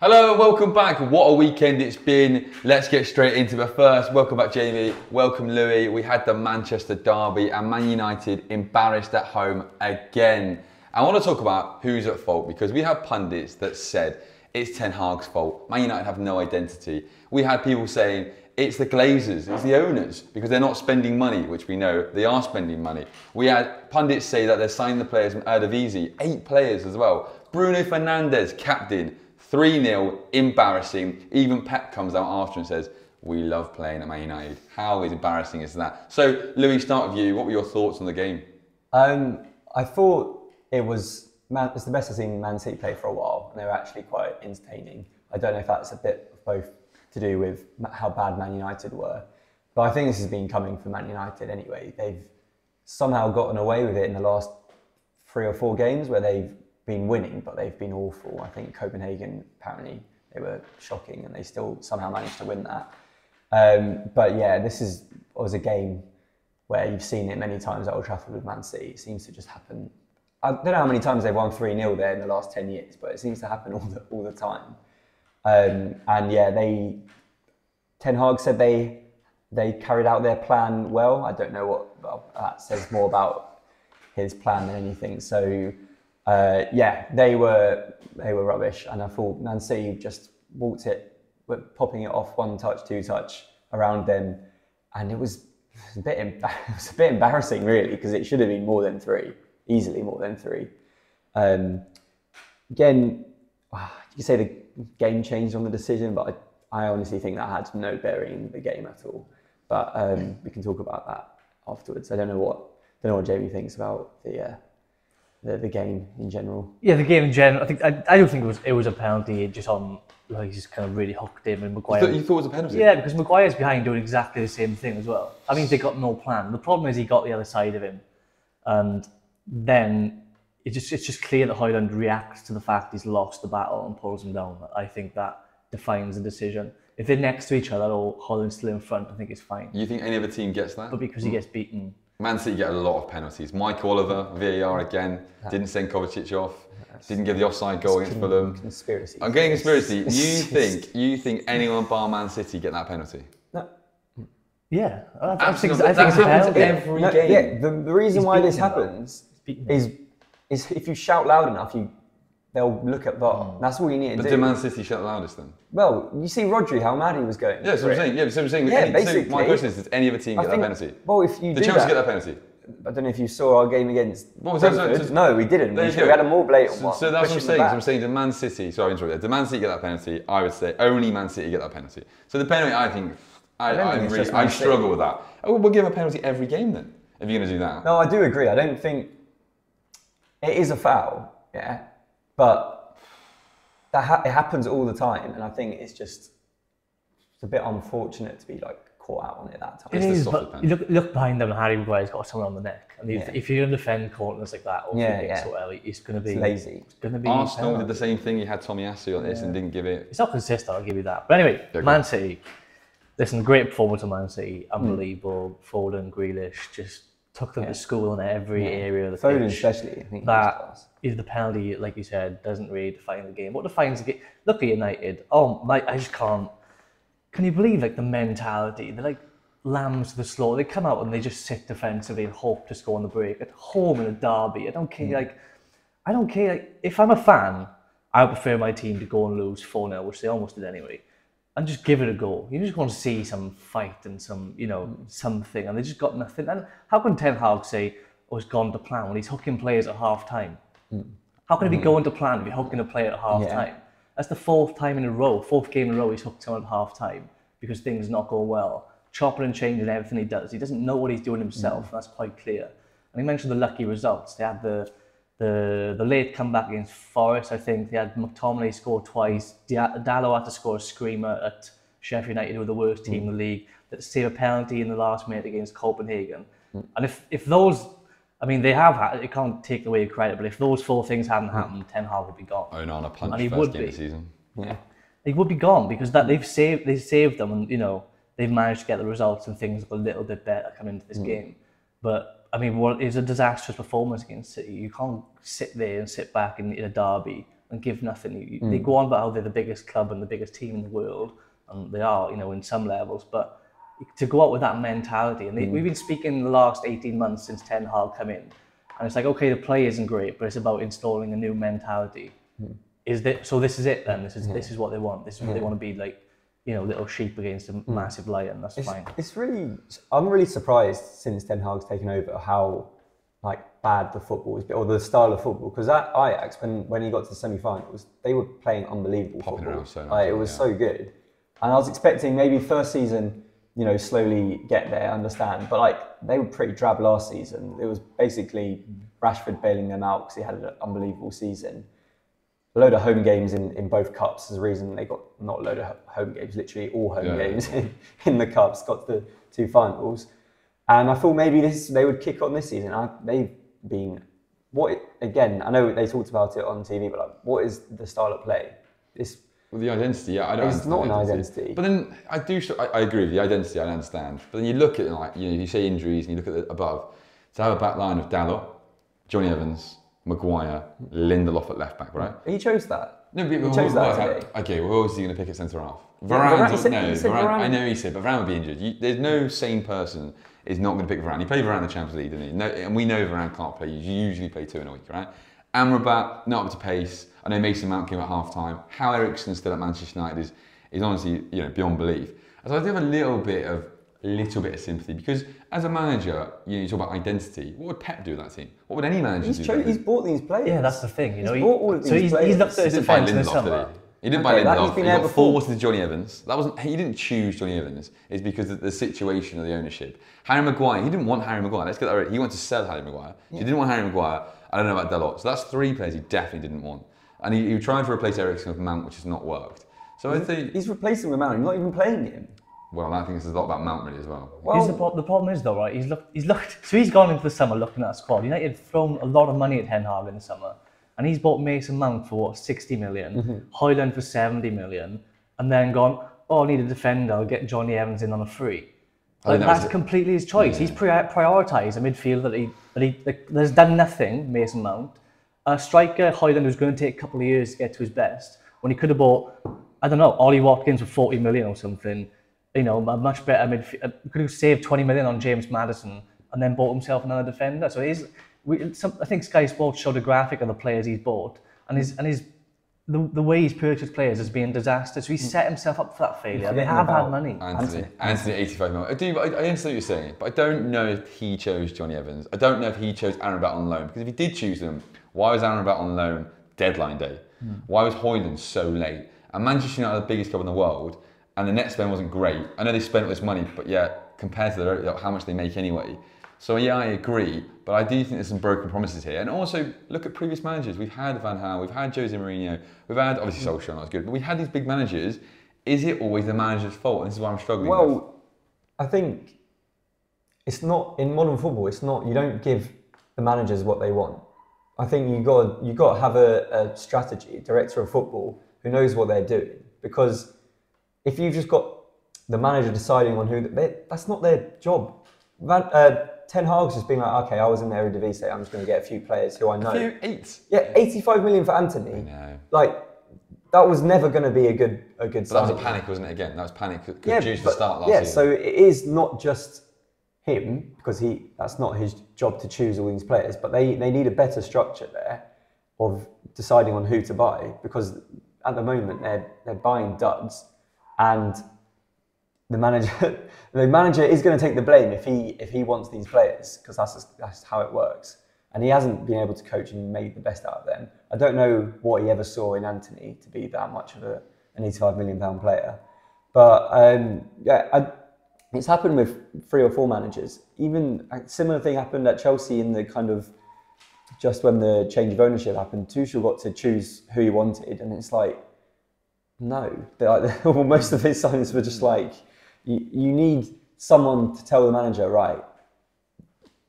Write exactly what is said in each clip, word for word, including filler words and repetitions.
Hello, welcome back. What a weekend it's been. Let's get straight into the first. Welcome back, Jamie. Welcome, Louis. We had the Manchester derby and Man United embarrassed at home again. I want to talk about who's at fault, because we had pundits that said it's Ten Hag's fault. Man United have no identity. We had people saying it's the Glazers, it's the owners, because they're not spending money, which we know they are spending money. We had pundits say that they're signing the players from Eredivisie, eight players as well. Bruno Fernandes, captain. three nil, embarrassing. Even Pep comes out after and says, we love playing at Man United. How embarrassing is that? So, Louis, start with you. What were your thoughts on the game? Um, I thought it was, man, it's the best I've seen Man City play for a while, and they were actually quite entertaining. I don't know if that's a bit of both to do with how bad Man United were, but I think this has been coming from Man United anyway. They've somehow gotten away with it in the last three or four games where they've been winning, but they've been awful. I think Copenhagen, apparently they were shocking and they still somehow managed to win that. Um, but yeah, this is was a game where you've seen it many times at Old Trafford with Man City. It seems to just happen. I don't know how many times they've won three nil there in the last ten years, but it seems to happen all the, all the time. Um, and yeah, they, Ten Hag said they, they carried out their plan well. I don't know what well, that says more about his plan than anything. So Uh, yeah, they were they were rubbish, and I thought Man City just walked it, popping it off one touch, two touch around them, and it was a bit it was a bit embarrassing really, because it should have been more than three, easily more than three. Um, again, you could say the game changed on the decision, but I, I honestly think that had no bearing in the game at all. But um, we can talk about that afterwards. I don't know what don't know what Jamie thinks about the. Uh, The, the game in general. Yeah, the game in general. I think I, I don't think it was it was a penalty. Just on like he just kind of really hooked him, and Maguire. You thought, you thought it was a penalty? Yeah, because Maguire's behind doing exactly the same thing as well. I mean, they got no plan. The problem is he got the other side of him, and then it just it's just clear that Højlund reacts to the fact he's lost the battle and pulls him down. I think that defines the decision. If they're next to each other or Højlund's still in front, I think it's fine. You think any other team gets that? But because mm. he gets beaten. Man City get a lot of penalties. Mike Oliver, V A R again, yeah. Didn't send Kovacic off, yeah. Didn't give the offside goal against Fulham. Conspiracy. I'm getting conspiracy. You think you think anyone bar Man City get that penalty? No. Yeah. I think, I think that it's happens a every no, game. Yeah, the, the reason He's why this happens is, is if you shout loud enough, you they'll look at V A R. Mm. That's all you need to but do. But did Man City shout loudest then? Well, you see Rodri, how mad he was going. Yeah, that's what I'm saying. Yeah, so I'm saying yeah, any, basically, so my question is, does any other team get I that think, penalty? Well, if you did Chelsea that, get that penalty? I don't know if you saw our game against well, so, so, so, No, we didn't. We, we had a more blatant so, one. So that's what I'm saying. So I'm saying, did Man City, sorry I interrupted, did Man City get that penalty? I would say only Man City get that penalty. So the penalty, I think, I, I, I, think really, I struggle with that. Oh, we'll give a penalty every game then, if you're going to do that. No, I do agree. I don't think it is a foul, yeah. But that ha it happens all the time, and I think it's just it's a bit unfortunate to be like caught out on it that time. It it's is, but you look, look behind them, and Harry Maguire's got someone on the neck. And yeah. if you're going to defend corners like that, or yeah, yeah. Or early, it's going to be it's lazy. It's going to be Arsenal penalty. Did the same thing. You had Tommy Asu on this yeah. and didn't give it. It's not consistent. I'll give you that. But anyway, They're Man good. City. Listen, great performance on Man City. Unbelievable. Mm. Foden, Grealish, just. Took them yeah. to school in every yeah. area of the Foden pitch. Especially, I think that is the penalty, like you said, doesn't really define the game. What defines the game? Look at United. Oh my! I just can't. Can you believe like the mentality? They're like lambs to the slaughter. They come out and they just sit defensively and hope to score on the break. At home in a derby, I don't care. Mm. Like I don't care. Like, if I'm a fan, I would prefer my team to go and lose four nil, which they almost did anyway, and just give it a go. You just want to see some fight and some, you know, mm. something, and they just got nothing. And how can Ten Hag say, oh, it's gone to plan when he's hooking players at half-time? Mm. How can mm. it be going to plan if you're hooking a player at half-time? Yeah. That's the fourth time in a row, fourth game in a row he's hooked someone at half-time because things not go well. Chopping and changing everything he does. He doesn't know what he's doing himself, mm. that's quite clear. And he mentioned the lucky results. They had the The, the late comeback against Forest, I think. They had McTominay score twice. Dalot had to score a screamer at Sheffield United, who were the worst team mm. in the league, that saved a penalty in the last minute against Copenhagen. Mm. And if, if those, I mean, they have had, it can't take away your credit, but if those four things hadn't happened, Ten Hag would be gone. Oh, no, on a punch and he first would game be. Of the season. Yeah. He would be gone because that they've saved, they've saved them, and, you know, they've managed to get the results and things a little bit better coming into this mm. game. But I mean, well, it was a disastrous performance against City. You can't sit there and sit back in, in a derby and give nothing. Mm. They go on about how they're the biggest club and the biggest team in the world, and they are, you know, in some levels, but to go out with that mentality, and they, mm. we've been speaking the last eighteen months since Ten Hag come in, and it's like, okay, the play isn't great, but it's about installing a new mentality. Mm. Is that, so this is it then, this is, yeah. this is what they want, this is what yeah. they want to be like, you know, little sheep against a mm. massive lion, that's it's, fine. It's really, I'm really surprised since Ten Hag's taken over how like bad the football has been, or the style of football, because at Ajax, when, when he got to the semi-finals, they were playing unbelievable Popping football. So nice, like, it was yeah. so good. And I was expecting maybe first season, you know, slowly get there, understand. But like, they were pretty drab last season. It was basically Rashford bailing them out because he had an unbelievable season. A load of home games in, in both cups is the reason they got, not a load of home games, literally all home yeah. games in, in the cups, got to the two finals. And I thought maybe this they would kick on this season. I, they've been, what, again, I know they talked about it on T V, but like, what is the style of play? It's, Well, the identity, yeah, I don't. It's not an identity. But then I do. I, I agree with the identity. I don't understand. But then you look at it like you know, you say injuries, and you look at the above. To have a back line of Dalot, Johnny Evans, Maguire, Lindelof at left back, right? He chose that. No, but he well, chose well, that well, today. Okay, well, who else is he going to pick at centre half? Varane, yeah, Varane said, no, Varane, Varane. I know he said, but Varane would be injured. You, there's no sane person is not going to pick Varane. He played Varane in the Champions League, didn't he? No, and we know Varane can't play. You usually play two in a week, right? Amrabat, not up to pace. I know Mason Mount came at half-time. How Eriksen's still at Manchester United is, is honestly, you know, beyond belief. So I do have a little bit of, little bit of sympathy because as a manager, you, know, you talk about identity. What would Pep do with that team? What would any manager he's do? Cho he's bought these players. Yeah, that's the thing. You know, he's he, bought all of these so he's, players. He's not so he didn't buy Lindelof, did he? He didn't okay, buy Lindelof. He got forced to Johnny Evans. That wasn't. He didn't choose Johnny Evans. It's because of the situation of the ownership. Harry Maguire. He didn't want Harry Maguire. Let's get that right. He wanted to sell Harry Maguire. Yeah. He didn't want Harry Maguire. I don't know about Dalot. So that's three players he definitely didn't want. And he, he tried to replace Eriksen with Mount, which has not worked. So he's, I think he's replacing with Mount. He's not even playing him. Well, I think there's a lot about Mount really as well. well the, the problem is though, right? He's looked. He's looked. So he's gone into the summer looking at a squad. United have thrown a lot of money at Ten Hag in the summer, and he's bought Mason Mount for what, sixty million, mm -hmm. Højlund for seventy million, and then gone, oh, I need a defender. I'll get Johnny Evans in on a free. Like, that's that completely his choice. Yeah. He's prioritised a midfield that he that he like, there's done nothing. Mason Mount. A striker, Højlund, who's going to take a couple of years to get to his best, when he could have bought, I don't know, Ollie Watkins for forty million or something, you know, a much better midfield, could have saved twenty million on James Maddison and then bought himself another defender. So it is, we, some, I think Sky Sports showed a graphic of the players he's bought, and his, and his, the, the way he's purchased players has been disastrous. So he's set himself up for that failure. They have had money. Anthony, Anthony, Anthony eighty-five million. I do, I, I understand what you're saying, but I don't know if he chose Johnny Evans. I don't know if he chose Amrabat on loan, because if he did choose them, why was Amrabat on loan deadline day? Mm. Why was Højlund so late? And Manchester United are the biggest club in the world, and the net spend wasn't great. I know they spent all this money, but yeah, compared to the, how much they make anyway. So yeah, I agree, but I do think there's some broken promises here. And also, look at previous managers. We've had Van Gaal, we've had Jose Mourinho, we've had, obviously Solskjaer, not as good, but we've had these big managers. Is it always the manager's fault? And this is why I'm struggling well, with. I think it's not, in modern football, it's not, you don't give the managers what they want. I think you got you got to have a, a strategy, director of football who knows what they're doing, because if you've just got the manager deciding on who they, that's not their job. Van, uh, Ten Hag's just being like, okay, I was in the Eredivisie, I'm just going to get a few players who I know. A few eight. Yeah, eighty-five million for Anthony. No. Like that was never going to be a good a good. But signing. That was a panic, wasn't it? Again, that was panic. Cause yeah, due to the start last yeah. Season. So it is not just him, because he that's not his job to choose all these players, but they, they need a better structure there of deciding on who to buy, because at the moment they're they're buying duds, and the manager the manager is going to take the blame if he if he wants these players, because that's just, that's how it works, and he hasn't been able to coach and made the best out of them. I don't know what he ever saw in Anthony to be that much of a an eighty-five million pound player, but um, yeah. I, It's happened with three or four managers. Even a similar thing happened at Chelsea in the kind of, just when the change of ownership happened, Tuchel got to choose who he wanted, and it's like, no. Like, well, most of his signings were just like, you, you need someone to tell the manager, right,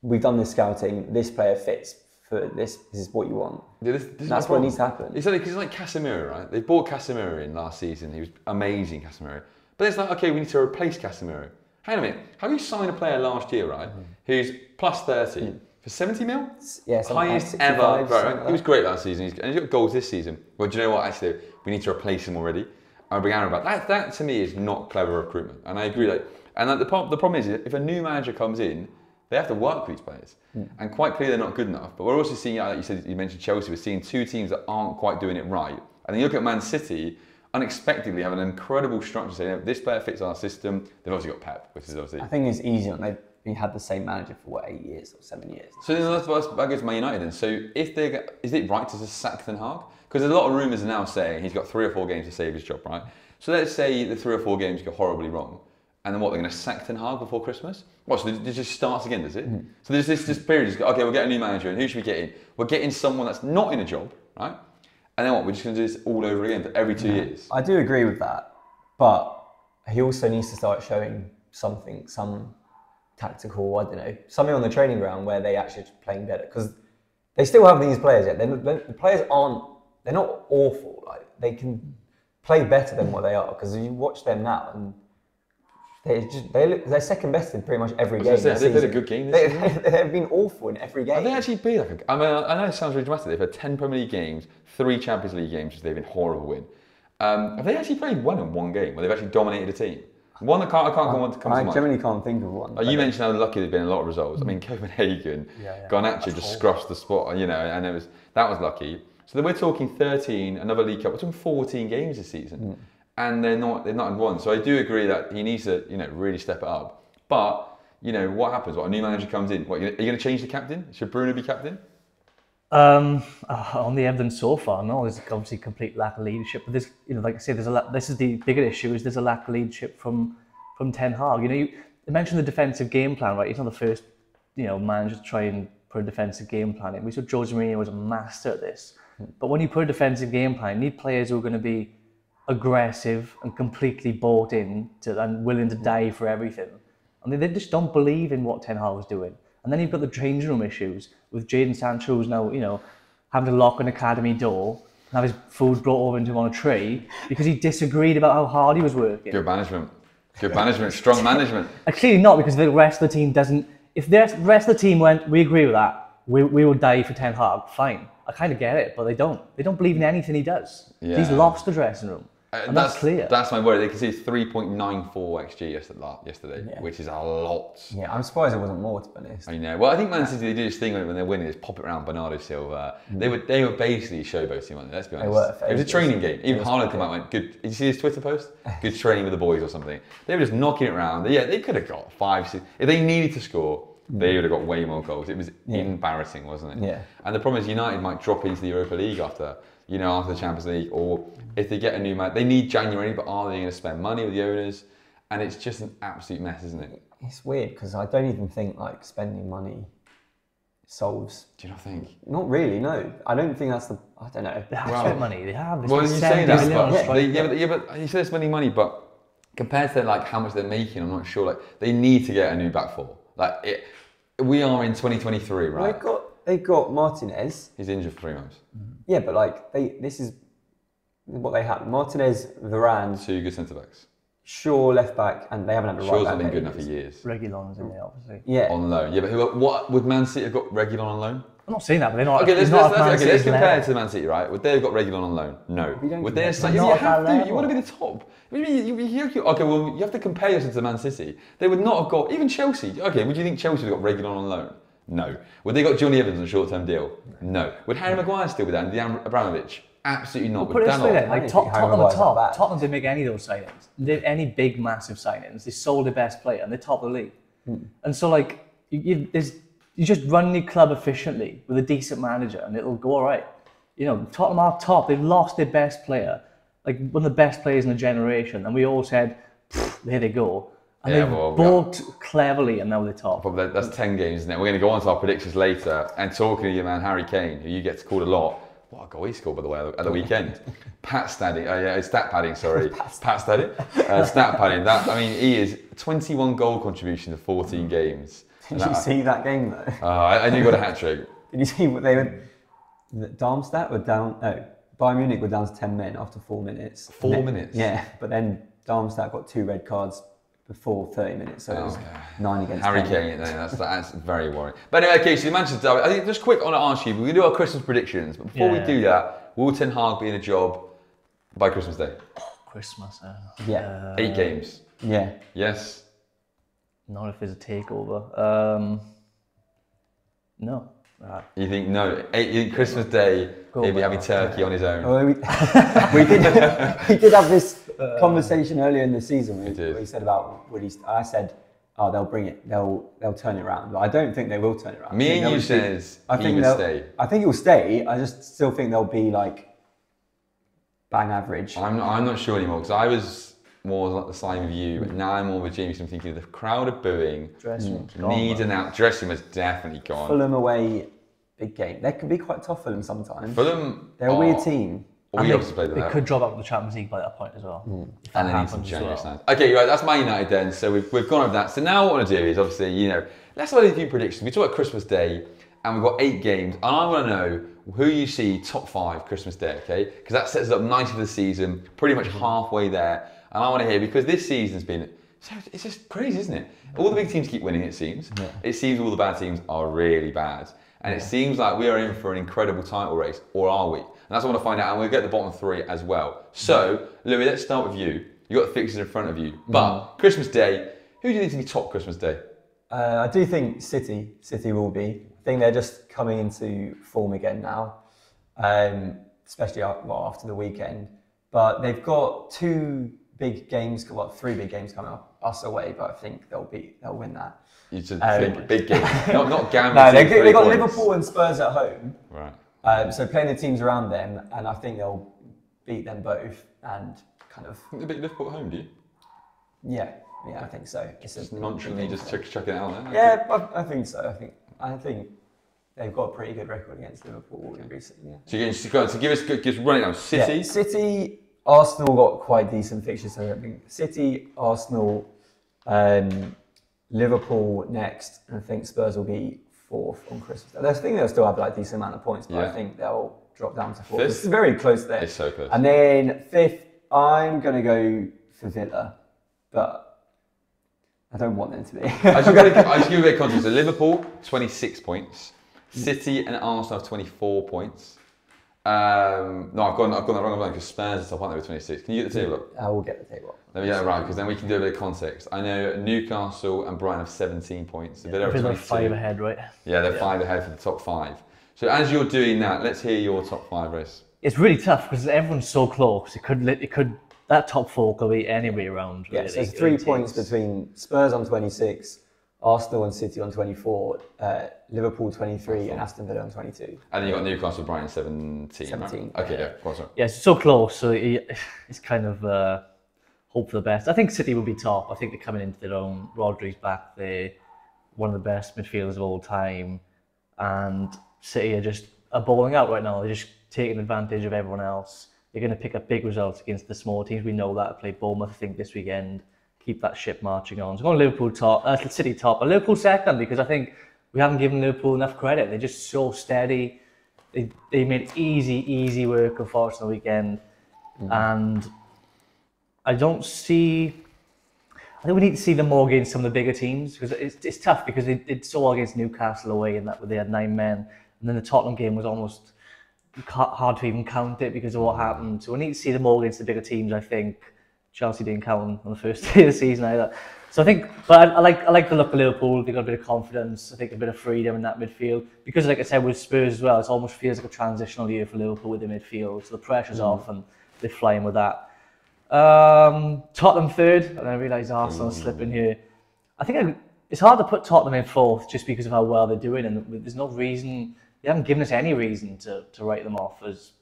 we've done this scouting, this player fits for this, this is what you want. Yeah, this, this that's what needs to happen. It's like, it's like Casemiro, right? They bought Casemiro in last season, he was amazing, Casemiro. But it's like, okay, we need to replace Casemiro. Hang on a minute, have you signed a player last year, right, mm. who's plus thirty, mm. For seventy mil? Yeah, highest ever. Bro, he was great last season, he's, and he's got goals this season. Well, do you know what, actually, we need to replace him already. I'll be Amrabat. That, that to me is not clever recruitment, and I agree. Like, and like, the, the problem is, if a new manager comes in, they have to work with these players, mm. and quite clearly they're not good enough. But we're also seeing, like you said, you mentioned Chelsea, we're seeing two teams that aren't quite doing it right. And then you look at Man City, unexpectedly have an incredible structure saying, this player fits our system. They've obviously got Pep, which is obviously... I think it's easier, and they've been, had the same manager for, what, eight years or seven years. So then that's what I go to Man United then. So if they is it right to just sack Ten Hag? Because there's a lot of rumours now saying he's got three or four games to save his job, right? So let's say the three or four games go horribly wrong. And then what, they're going to sack Ten Hag before Christmas? What, so it just starts again, does it? Mm. So there's this, this period, just, okay, we'll get a new manager, and who should we get in? We're getting someone that's not in a job, right? And then what, we're just going to do this all over again for every two yeah. years? I do agree with that, but he also needs to start showing something, some tactical, I don't know, something on the training ground where they actually are playing better. Because they still have these players yet. They're, the players aren't, they're not awful. Like, they can play better than what they are, because you watch them now and They just, they look, they're second best in pretty much every game. They've been a good game this season. They, they've been awful in every game. Have they actually been like a, I mean, I know it sounds really dramatic. They've had ten Premier League games, three Champions League games, which they've been horrible win. Um, have they actually played one in one game where they've actually dominanated a team? One that can't, I can't I, come to come I to mind. I generally can't think of one. Oh, you mentioned how lucky they've been in a lot of results. I mean, Copenhagen, yeah, yeah, Garnacho just scruffed the spot, you know, and it was that was lucky. So then we're talking thirteen, another League Cup. We're talking fourteen games this season. Mm. And they're not, they're not in one. So I do agree that he needs to, you know, really step it up. But, you know, what happens? What, a new manager comes in? What, are you going to change the captain? Should Bruno be captain? Um, on the evidence so far, no. There's obviously a complete lack of leadership. But this, you know, like I say, there's a lack, this is the bigger issue: is there's a lack of leadership from from Ten Hag. You know, you, you mentioned the defensive game plan, right? He's not the first, you know, manager to try and put a defensive game plan in. We saw Jose Mourinho was a master at this. But when you put a defensive game plan, you need players who are going to be aggressive and completely bought in to, and willing to die for everything. I mean, they just don't believe in what Ten Hag was doing. And then you've got the changing room issues with Jadon Sancho, who's now, you know, having to lock an academy door and have his food brought over into him on a tree because he disagreed about how hard he was working. Good management. Good management. Strong management. Clearly not, because the rest of the team doesn't... If the rest of the team went, we agree with that, we, we will die for Ten Hag, fine. I kind of get it, but they don't. They don't believe in anything he does. Yeah. He's lost the dressing room. Uh, and that's, that's clear. That's my worry. They conceded three point nine four X G yesterday, yeah. which is a lot. Yeah, I'm surprised it wasn't more, to be honest. I know. Well, I think Man City, they do this thing when they're winning, is pop it around Bernardo Silva. Mm. They were they were basically showboating on it, let's be honest. They were, it was a training game. Even Haaland came out and went, good. Did you see his Twitter post? Good training with the boys or something. They were just knocking it around. Yeah, they could have got five, six. If they needed to score, they would have got way more goals. It was yeah. embarrassing, wasn't it? Yeah. And the problem is, United might drop into the Europa League after. You know, after the Champions League, or if they get a new man, they need January, but are they going to spend money with the owners? And it's just an absolute mess, isn't it? It's weird, because I don't even think, like, spending money solves... Do you not think? Not really, no. I don't think that's the... I don't know. They have well, spent money, they have. Well, you say that, but, yeah. They, yeah, but, yeah, but you say they're spending money, but compared to, like, how much they're making, I'm not sure. Like, they need to get a new back four. Like, it, we are in twenty twenty-three, right? They've got... They've got Martinez. He's injured for three months. Yeah, but like they, this is what they have: Martinez, Varane, two good centre backs, Shaw left back, and they haven't had a right back. Shaw's not been good enough for years. Reguilón is in there, obviously. Yeah, on loan. Yeah, but who? What would Man City have got? Reguilón on loan? I'm not saying that, but they're not. Okay, let's, not let's, let's, okay, let's compare it to Man City, right? Would they have got Reguilón on loan? No. Would they have said, you have to? You want to be the top. You, you, you, you, okay, well, you have to compare yourself to Man City. They would not have got even Chelsea. Okay, would you think Chelsea would have got Reguilón on loan? No. Would they got Johnny Evans on a short-term deal? No. Would Harry Maguire still be there? And Andy Abramovich? Absolutely not. Well, put it this way then, like Tot Tottenham at the top. Tottenham didn't make any of those signings. They did any big, massive signings. They sold their best player and they're top of the league. Hmm. And so, like, you, you, you just run your club efficiently with a decent manager and it'll go all right. You know, Tottenham are top. They've lost their best player. Like, one of the best players in the generation. And we all said, there they go. And yeah, they well, bought we cleverly and now they're top. Probably that's ten games, isn't it? We're going to go on to our predictions later. And talking to your man, Harry Kane, who you get to call a lot. What a goal he scored, by the way, at the weekend. Pat Stadding, uh, yeah, stat padding, sorry. Pat Stadding. Uh, stat padding. That, I mean, he is twenty-one goal contribution to fourteen games. Did that, you see that game, though? Uh, I, I knew he got a hat-trick. Did you see what they were... Darmstadt were down... No, Bayern Munich were down to ten men after four minutes. Four then, minutes? Yeah, but then Darmstadt got two red cards before thirty minutes, so oh, it was yeah. nine against Harry Kane. That's, that's very worrying. But anyway, okay, so the Manchester derby. I think just quick on our sheet, we can do our Christmas predictions, but before yeah. we do that, will Ten Hag be in a job by Christmas Day? Christmas, uh, yeah. Uh, Eight games. Yeah. Yes. Not if there's a takeover. Um, no. Right. You think no? Eight, Christmas Day, cool, he'll be having turkey on his own. Well, we, we did. We did have this conversation earlier in the season. We, we said about what he. I said, "Oh, they'll bring it. They'll they'll turn it around." But I don't think they will turn it around. Me and you says I think he'll stay. I think he'll stay. I just still think they'll be like bang average. I'm not. I'm not sure anymore because I was more like the same of you, but now I'm more with James. I'm thinking the crowd are booing. Dressing needs an out. Dressing was definitely gone. Fulham away, big game. They can be quite tough. Fulham sometimes. Fulham, they're a weird team. All and they, they could drop out of the Champions League by that point as well. Mm. If that and then need some January well. Okay, right, that's Man United then. So we've, we've gone over that. So now what I want to do is obviously, you know, let's have a few predictions. We talk about Christmas Day and we've got eight games. And I want to know who you see top five Christmas Day, okay? Because that sets us up ninety for the season, pretty much halfway there. And I want to hear, because this season's been, it's just crazy, isn't it? All the big teams keep winning, it seems. Yeah. It seems all the bad teams are really bad. And it seems like we are in for an incredible title race, or are we? And that's what I want to find out, and we'll get the bottom three as well. So, Louis, let's start with you. You've got the fixtures in front of you, but mm. Christmas Day, who do you think is going to be top Christmas Day? Uh, I do think City, City will be. I think they're just coming into form again now, um, especially after the weekend. But they've got two big games, well, three big games coming up. Us away, but I think they'll be they'll win that. You should um, think big game, not not gambling. No, they they've got points. Liverpool and Spurs at home, right? Um, so playing the teams around them, and I think they'll beat them both. And kind of they beat Liverpool at home, do you? Yeah, yeah, I think so. It's just nonchalantly just chuck chuck it out there. Yeah, I, I think so. I think I think they've got a pretty good record against Liverpool okay. recently. Yeah. So you're going to so give us just run it down. City, yeah, City. Arsenal got quite decent fixtures, so I think City, Arsenal, um, Liverpool next, and I think Spurs will be fourth on Christmas Day. I think they'll still have like decent amount of points, but yeah. I think they'll drop down to fourth. It's very close there. It's so close. And then fifth, I'm going to go for Villa, but I don't want them to be. I should give a bit of context. So Liverpool, twenty-six points. City and Arsenal have twenty-four points. Um, no, I've gone. I've gone the wrong way because Spurs are top, aren't they? With twenty-six. Can you get the table up? I will get the table up. Let me get it right because then we can do a bit of context. I know Newcastle and Brighton have seventeen points. Yeah, they're like five ahead, right? Yeah, they're yeah. five ahead for the top five. So as you're doing that, let's hear your top five race. It's really tough because everyone's so close. It could. It could. That top four could be any way around. Really. Yeah, so there's three points between Spurs on twenty-six. Arsenal and City on twenty-four, uh, Liverpool twenty-three, and Aston Villa on twenty-two. And then you've got Newcastle, Brighton seventeen. seventeen. Right? Okay, yeah, of course. Yeah, it's so close, so it's kind of uh, hope for the best. I think City will be top. I think they're coming into their own. Rodri's back there, one of the best midfielders of all time. And City are just are balling out right now. They're just taking advantage of everyone else. They're going to pick up big results against the small teams. We know that. I played Bournemouth, I think, this weekend. Keep that ship marching on. So I'm going Liverpool top, uh, City top, and Liverpool second because I think we haven't given Liverpool enough credit. They're just so steady. They they made easy, easy work of Forest on the weekend. Mm. And I don't see... I think we need to see them more against some of the bigger teams because it's, it's tough because they did so well against Newcastle away and that they had nine men. And then the Tottenham game was almost hard to even count it because of what happened. So we need to see them more against the bigger teams, I think. Chelsea didn't count on the first day of the season either. So I think, but I, I like I like the look of Liverpool. They've got a bit of confidence, I think a bit of freedom in that midfield. Because like I said, with Spurs as well, it almost feels like a transitional year for Liverpool with the midfield. So the pressure's mm. off and they're flying with that. Um, Tottenham third, and I realised Arsenal's mm. slipping here. I think I, it's hard to put Tottenham in fourth just because of how well they're doing. And there's no reason, they haven't given us any reason to, to write them off as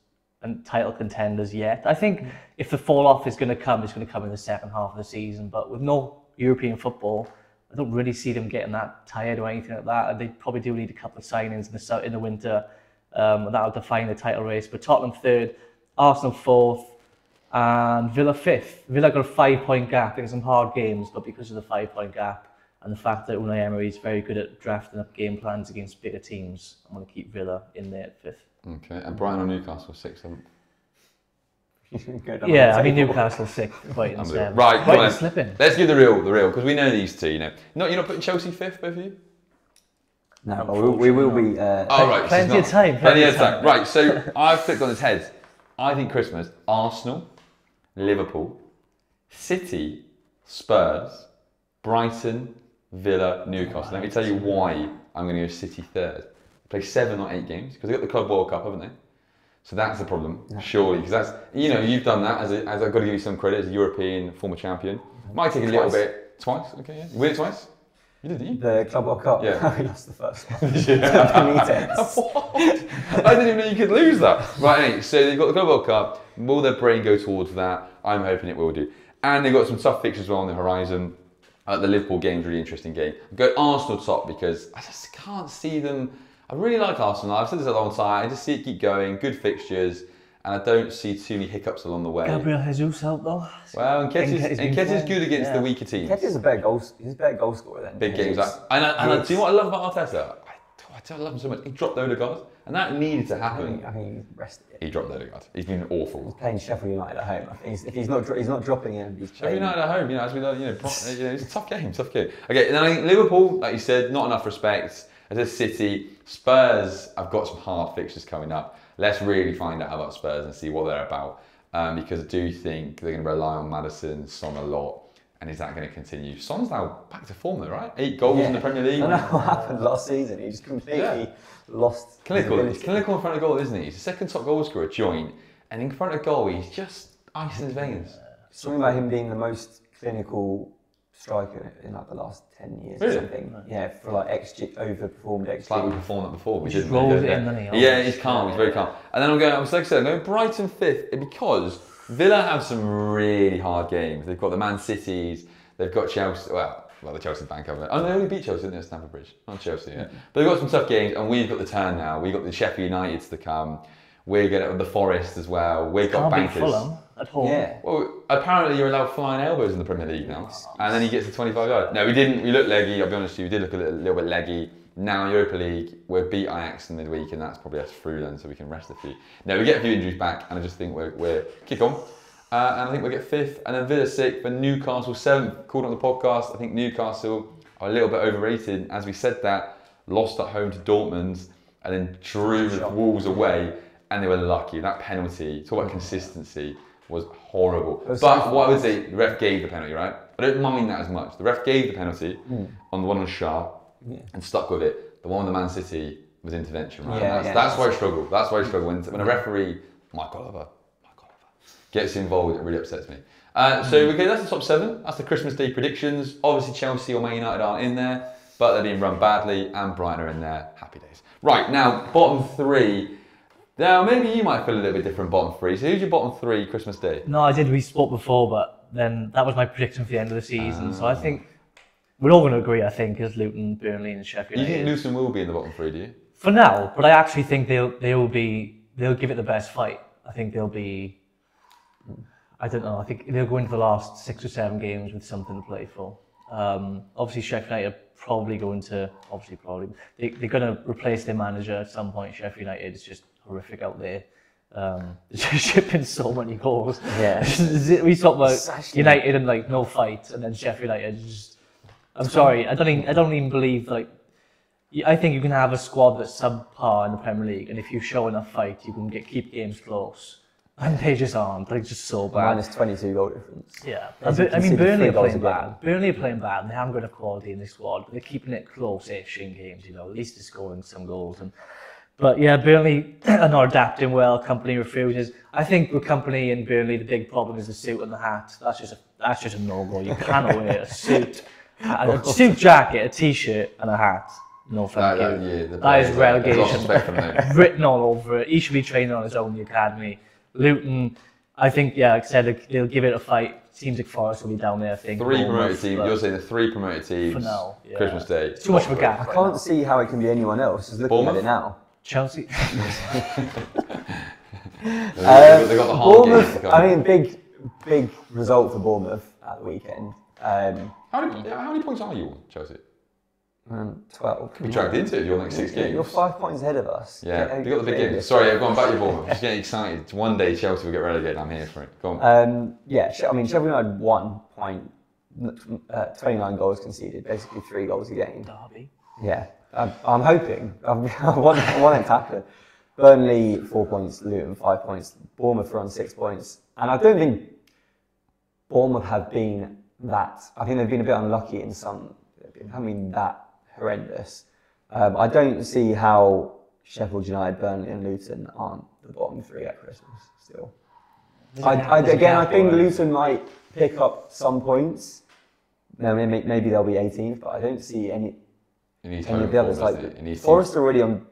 and title contenders yet. I think mm. if the fall off is going to come, it's going to come in the second half of the season. But with no European football, I don't really see them getting that tired or anything like that. And they probably do need a couple of signings in the in the winter, um, and that'll define the title race. But Tottenham third, Arsenal fourth, and Villa fifth. Villa got a five-point gap. There's some hard games, but because of the five-point gap and the fact that Unai Emery is very good at drafting up game plans against bigger teams, I'm going to keep Villa in there at fifth. Okay, and Brighton or Newcastle, sixth, seventh. Good, yeah, I mean Newcastle sick fighting them. Right, fighting slipping. Let's do the real, the real, because we know these two. You know, no, you're not putting Chelsea fifth, both of you. No, but we, we will be. Uh, oh right, plenty of time. Plenty of time. Right, so I've flipped on his head. I think Christmas: Arsenal, Liverpool, City, Spurs, Brighton, Villa, Newcastle. Right. Let me tell you why I'm going to go City third. They play seven or eight games because they got the Club World Cup, haven't they? So that's the problem, surely, because that's, you know, you've done that, as, a, as I've got to give you some credit, as a European former champion. Might take a little bit. Twice? Okay, yeah. You win it twice? You did, didn't you? The Club World Cup. Yeah. We lost the first one. Yeah. I didn't even know you could lose that. Right, anyway, so they've got the Club World Cup. Will their brain go towards that? I'm hoping it will do. And they've got some tough fixtures as well on the horizon. Uh, the Liverpool game's a really interesting game. I've got Arsenal top because I just can't see them. I really like Arsenal. I've said this a long time. I just see it keep going, good fixtures, and I don't see too many hiccups along the way. Gabriel Jesus helped though. Well, Nketiah's, Nketiah's good against yeah. the weaker teams. Nketiah's a better goal. He's a better goal scorer than big games. Like, and I, and I, do you know what I love about Arteta? I, I don't love him so much. He dropped Odegaard, and that needed to happen. I think he rested. He dropped Odegaard. He's been awful. He's playing Sheffield United at home. I think he's, if he's not, he's not dropping him. He's Sheffield United at home. You know, as we know, you know, you know, it's a tough game, tough game. Okay, and then I think Liverpool, like you said, not enough respect. As a City, Spurs, I've got some hard fixtures coming up. Let's really find out about Spurs and see what they're about. Um, because I do think they're going to rely on Maddison, Son a lot. And is that going to continue? Son's now back to form though, right? Eight goals yeah. in the Premier League. I know what happened last season. He just completely yeah. lost. Clinical, he's clinical in front of goal, isn't he? He's the second top goal scorer, joint. And in front of goal, he's just ice in his veins. Something about him being the most clinical striker in like the last ten years really? Or something. Right. Yeah, for like X G, overperformed X G. It's like we performed that before. We just rolled it in the knee. Yeah, he's calm, yeah. he's very calm. And then I'm going, like I said, I'm going Brighton fifth because Villa have some really hard games. They've got the Man Cities, they've got Chelsea, well, well the Chelsea Bank haven't they? Oh, they only beat Chelsea, didn't they, at Stamford Bridge? Not Chelsea, yeah. But they've got some tough games and we've got the turn now. We've got the Sheffield Uniteds to come. We're going to the Forest as well. We've got Bankers. Fulham at home. Yeah. Well, apparently you're allowed flying elbows in the Premier League now. And then he gets a twenty-five yard. No, we didn't. We looked leggy. I'll be honest with you. We did look a little, little bit leggy. Now, Europa League, we're beat Ajax in the midweek, and that's probably us through then, so we can rest a few. No, we get a few injuries back, and I just think we're, we're kick on. Uh, and I think we'll get fifth, and then Villa sixth, but Newcastle seventh. Called on the podcast. I think Newcastle are a little bit overrated. As we said that, lost at home to Dortmund, and then drew the Wolves away. And they were lucky. That penalty, talk about consistency, was horrible. But what I would say, the ref gave the penalty, right? I don't mind that as much. The ref gave the penalty mm. on the one on Shah yeah. and stuck with it. The one with the Man City was intervention, right? Yeah, that's, yeah, that's, that's why I struggle. That's why I struggle. When, when a referee, Mike Oliver, Mike Oliver, gets involved, it really upsets me. Uh, so mm. okay, that's the top seven. That's the Christmas Day predictions. Obviously, Chelsea or Man United aren't in there, but they're being run badly, and Brighton are in there. Happy days. Right, now, bottom three. Now, maybe you might feel a little bit different bottom three. So who's your bottom three Christmas Day? No, I did. We spoke before, but then that was my prediction for the end of the season. Um, so I think we're all going to agree, I think, is Luton, Burnley and Sheffield. You think Luton will be in the bottom three, do you? For now, but I actually think they'll, they'll, be, they'll give it the best fight. I think they'll be... I don't know. I think they'll go into the last six or seven games with something to play for. Um, obviously, Sheffield United are probably going to... Obviously, probably. They, they're going to replace their manager at some point. Sheffield United is just... horrific out there. Um, shipping so many goals. Yeah. We talk about United and like no fight, and then Sheffield United just. I'm it's sorry, I don't. Even, I don't even believe like. I think you can have a squad that's subpar in the Premier League, and if you show enough fight, you can get keep games close. And they just aren't. They're just so bad. Minus twenty-two goal difference. Yeah. I, I mean, Burnley are playing bad. Burnley are playing bad, and they haven't got enough quality in this squad. But they're keeping it close-ish in games. You know, at least they're scoring some goals and. But yeah, Burnley are not adapting well. Company refuses. I think with Company and Burnley, the big problem is the suit and the hat. That's just a, that's just a no-go. You cannot wear a suit, a suit jacket, a t-shirt, and a hat. No, thank that, you. That, yeah, that is relegation written all over it. He should be training on his own in the academy. Luton, I think, yeah, like I said, they'll give it a fight. Seems like Forest will be down there, I think. Three promoted teams. You're saying the three promoted teams. For now, yeah. Christmas Day. It's too much of a gap. I can't right see how it can be anyone else. Just looking Bournemouth? At it now. Chelsea. uh, they got the Bournemouth. I mean, big, big result for Bournemouth at the weekend. Um, how, many, how many points are you on, Chelsea? Um, twelve. Could be dragged into your next six games. You're five points ahead of us. Yeah, you got the big game. Sorry, I've gone back to Bournemouth. I'm just getting excited. One day Chelsea will get relegated. I'm here for it. Go on. Um, yeah, I mean, Sheffield United had one point, uh, twenty-nine goals conceded, basically three goals a game. Derby. Yeah, I'm, I'm hoping. I want, I want it to happen. Burnley four points, Luton five points, Bournemouth are on six points, and I don't think Bournemouth have been that. I think they've been a bit unlucky in some. They haven't been that horrendous. Um, I don't see how Sheffield United, Burnley and Luton aren't the bottom three at Christmas still. I, I, again, I think Luton might pick up some points. Maybe, maybe they'll be eighteenth, but I don't see any, any of the others. Like, Forest are already on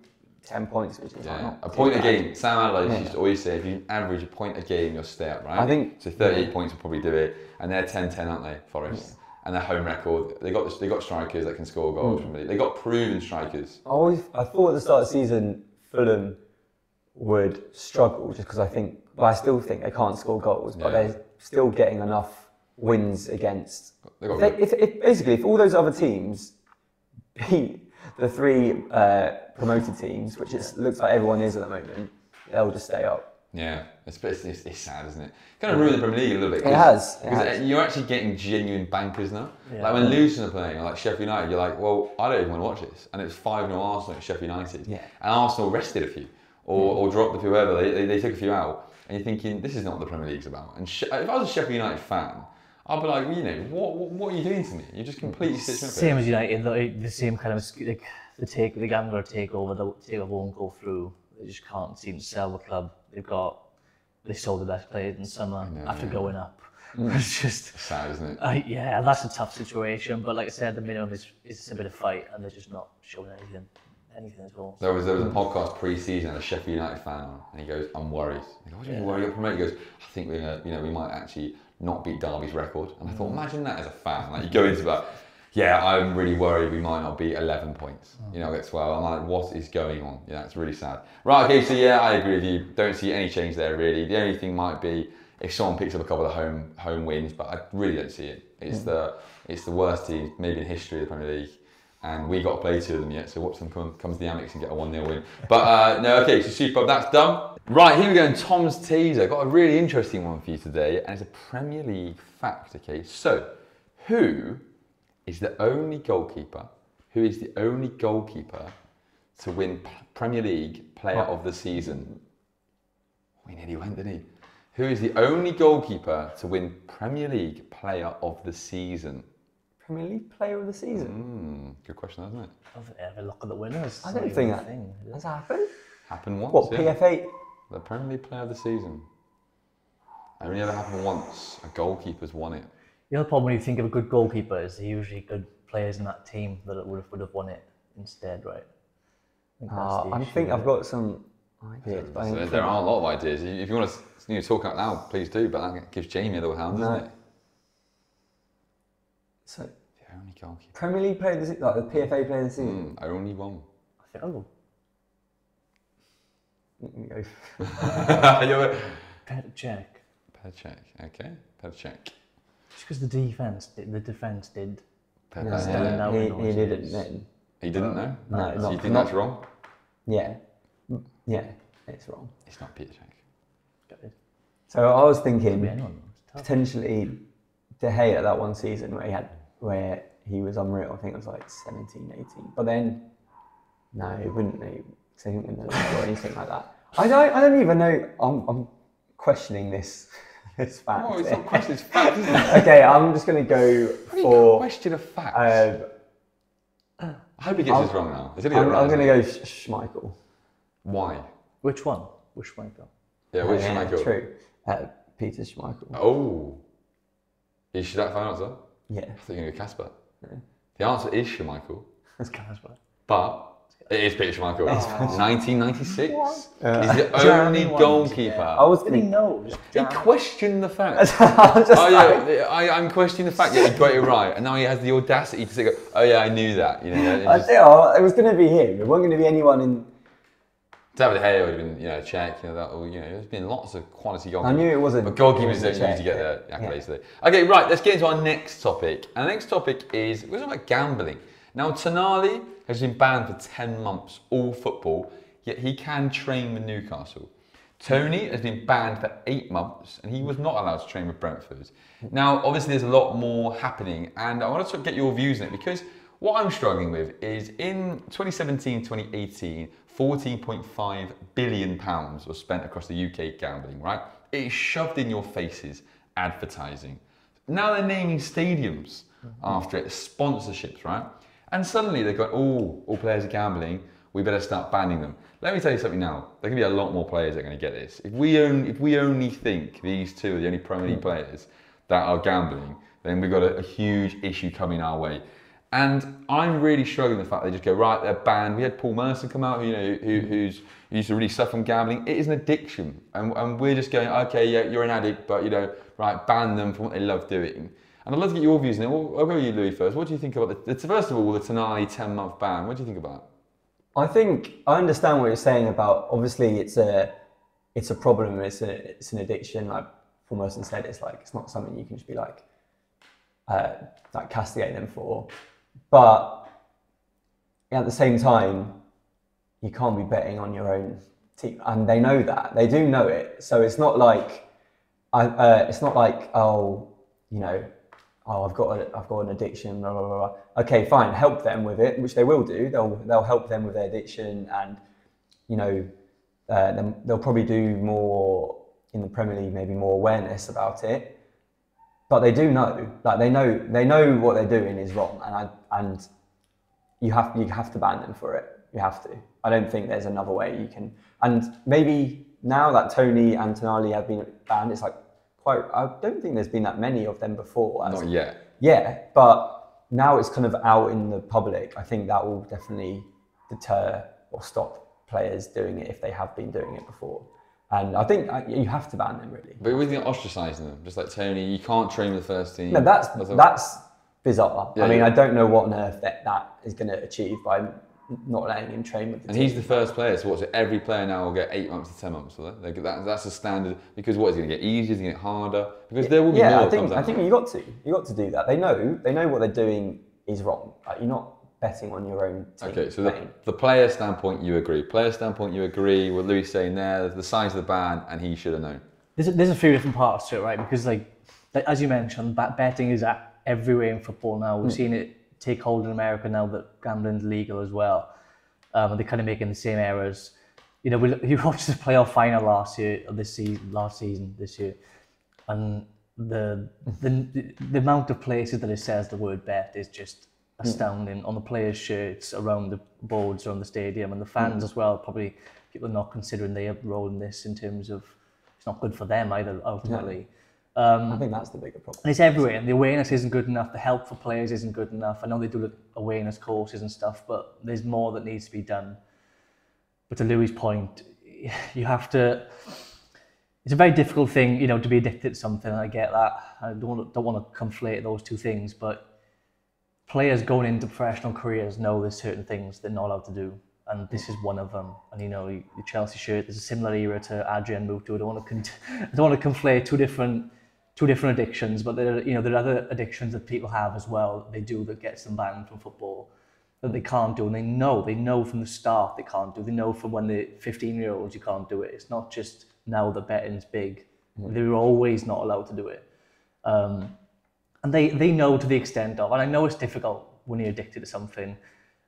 ten points, which is yeah. not a point a game. Sam Allardyce yeah. used to always say, if you average a point a game, you'll stay up, right? I think, so thirty-eight yeah. points will probably do it. And they're ten ten, aren't they, Forest? Yeah. And their home record, they got they got strikers that can score goals. Mm. They got proven strikers. I always, I thought at the start of the season Fulham would struggle just because I think, but I still think they can't score goals, but yeah. they're still getting enough wins against. They got if they, if, if, basically, if all those other teams beat the three uh, promoted teams, which it looks like everyone is at the moment, they'll just stay up. Yeah, it's, it's, it's sad, isn't it? Kind of ruined the Premier League a little bit. It has. Because it has. You're actually getting genuine bankers now. Yeah. Like when Luton are playing, or like Sheffield United, you're like, well, I don't even want to watch this. And it was five nil Arsenal at Sheffield United. Yeah. And Arsenal rested a few, or, mm. or dropped a few, whoever. They, they, they took a few out. And you're thinking, this is not what the Premier League's about. And if I was a Sheffield United fan, I'd be like, well, you know, what, what what are you doing to me? You're just completely stitching up. Same as United, the, the same kind of, like, the take, the gambler takeover, the takeover won't go through. They just can't seem to sell the club. They've got, they sold the best players in summer know, after yeah. going up. It's just sad, isn't it? Uh, yeah, that's a tough situation. But like I said, the minimum is it's a bit of fight, and they're just not showing anything, anything at all. There was there was a podcast pre-season, and a Sheffield United fan, on, and he goes, "I'm worried." I go, "What do you mean yeah. worried? You're promoted?" He goes, "I think we're gonna, you know, we might actually not beat Derby's record." And I thought, imagine that as a fan, like you go into that. Yeah, I'm really worried we might not be eleven points. You know, that's well. I'm like, what is going on? Yeah, it's really sad. Right, okay, so yeah, I agree with you. Don't see any change there, really. The only thing might be if someone picks up a couple of home home wins, but I really don't see it. It's the it's the worst team maybe in history of the Premier League, and we got to play two of them yet. So watch them come come to the Amex and get a one nil win. But uh, no, okay, so Super Bowl, that's done. Right, here we go. And Tom's teaser got a really interesting one for you today, and it's a Premier League fact. Okay, so who? is the only goalkeeper, who is the only goalkeeper to win Premier League Player of the Season? We nearly went, didn't he? Who is the only goalkeeper to win Premier League Player of the Season? Premier League Player of the Season? Mm, good question, isn't it? I don't ever look at the winners. I don't think that thing. Has that happened? Happened once, What, yeah. P F A? The Premier League Player of the Season. It only ever happened once. A goalkeeper's won it. The other problem when you think of a good goalkeeper is they're usually good players in that team that would have, would have won it instead, right? I think, that's uh, the I think I've got some ideas. So there, there are a lot of ideas. If you want to you know, talk out loud, please do, but that gives Jamie a little hand, no. doesn't it? So, the only goalkeeper. Premier League player, like the P F A player of the season? Mm, only one. I think I will. Petr Cech. Petr Cech, okay. Petr Cech. Just because the defence did, the defence did. No, yeah. he, he didn't know. He didn't know? No, no so you think that's wrong? Yeah. Yeah, it's wrong. It's not Petr Cech. So I was thinking potentially De Gea that one season where he had where he was unreal. I think it was like seventeen, eighteen. But then, no, he wouldn't know. Because I didn't win the league or anything like that. I don't, I don't even know. I'm, I'm questioning this. It's fact. Oh, it's not question, it's fact, isn't it? Okay, I'm just going to go for... question of fact. Um, I hope he gets this wrong now. Is I'm, right, I'm going to go Schmeichel. Why? Which one? Which Schmeichel? Yeah, which yeah, Schmeichel? True. Uh, Peter Schmeichel. Oh. Is that the final answer? Yeah. I thought you were going to go Kasper. Yeah. The answer is Schmeichel. It's Kasper. But... it is Peter Schmeichel. Oh. nineteen ninety-six. What? Uh, He's the only goalkeeper. Yeah. I was thinking, he knows. He questioned the fact. I'm just oh like... yeah, I, I'm questioning the fact that he got it right, and now he has the audacity to say, "Oh yeah, I knew that." You know, I just... I, it was going to be him. It wasn't going to be anyone in. David Hay would have been, you know, Czech. You know that. Or, you know, there's been lots of quality goalkeepers. I knew it wasn't. But goalkeepers don't usually get their accolades today. Okay, right. Let's get into our next topic. And the next topic is we're talking about gambling. Now, Tonali has been banned for ten months, all football, yet he can train with Newcastle. Tony has been banned for eight months and he was not allowed to train with Brentford. Now, obviously there's a lot more happening and I want to sort of get your views on it because what I'm struggling with is in twenty seventeen, twenty eighteen, fourteen point five billion pounds was spent across the U K gambling, right? It's shoved in your faces, advertising. Now they're naming stadiums after it, sponsorships, right? And suddenly they're going, oh, all players are gambling, we better start banning them. Let me tell you something now, there can be a lot more players that are going to get this. If we, only, if we only think these two are the only Premier League players that are gambling, then we've got a, a huge issue coming our way. And I'm really struggling with the fact they just go, right, they're banned. We had Paul Merson come out, you know, who, who's, who used to really suffer from gambling. It is an addiction. And, and we're just going, okay, yeah, you're an addict, but, you know, right, ban them for what they love doing. And I'd love to get your views on it. Well, I'll go with you, Louis, first. What do you think about the, first of all, the Tonali ten-month ban? What do you think about it? I think I understand what you're saying about, obviously, it's a, it's a problem. It's, a, it's an addiction. Like Paul Merson said, it's like, it's not something you can just be like, uh, like castigate them for. But at the same time, you can't be betting on your own team, and they know that. They do know it. So it's not like, I, uh, it's not like, oh, you know, oh, I've got, a, I've got an addiction. Blah, blah, blah. Okay, fine, help them with it, which they will do. They'll, they'll help them with their addiction, and you know, uh, they'll, they'll probably do more in the Premier League, maybe more awareness about it. But they do know, like they know, they know what they're doing is wrong, and I and you have you have to ban them for it. You have to. I don't think there's another way you can. And maybe now that Tony and Tonali have been banned, it's like quite. I don't think there's been that many of them before. As, Not yet. Yeah, but now it's kind of out in the public. I think that will definitely deter or stop players doing it if they have been doing it before. And I think you have to ban them, really. But we're ostracising them, just like Tony. You can't train with the first team. No, that's that's, that's bizarre. Yeah, I mean, yeah. I don't know what on earth that, that is going to achieve by not letting him train with the and team. And he's the first player, so what's it? Every player now will get eight months to ten months. So that, that, that's the standard. Because what, it's going to get easier, it's going to get harder. Because there will be yeah, more. Yeah, I think I think you got to you got to do that. They know they know what they're doing is wrong. Like, you're not betting on your own team. Okay, so the, the player standpoint, you agree. Player standpoint, you agree. What Louis saying there, the size of the ban, and he should have known. There's a, there's a few different parts to it, right? Because like, like as you mentioned, that betting is at everywhere in football now. We've mm. seen it take hold in America now that gambling's legal as well. Um, and they're kind of making the same errors. You know, we, you watched the playoff final last year, or this season, last season, this year, and the the the amount of places that it says the word bet is just astounding on the players' shirts, around the boards, around the stadium, and the fans mm. as well. Probably people are not considering their role in this in terms of it's not good for them either, ultimately. No. Um, I think that's the bigger problem. And it's everywhere, and the awareness isn't good enough, the help for players isn't good enough. I know they do awareness courses and stuff, but there's more that needs to be done. But to Louis' point, you have to. It's a very difficult thing, you know, to be addicted to something, and I get that. I don't, don't want to conflate those two things, but players going into professional careers know there's certain things they're not allowed to do, and this is one of them. And you know, the Chelsea shirt, there's a similar era to Adrian Mutu. I don't want to, I don't want to conflate two different, two different addictions, but there, are, you know, there are other addictions that people have as well. That they do that gets them banned from football, that they can't do, and they know, they know from the start they can't do. They know from when they're fifteen year olds you can't do it. It's not just now that betting's big; mm. they're always not allowed to do it. Um, And they, they know to the extent of, and I know it's difficult when you're addicted to something,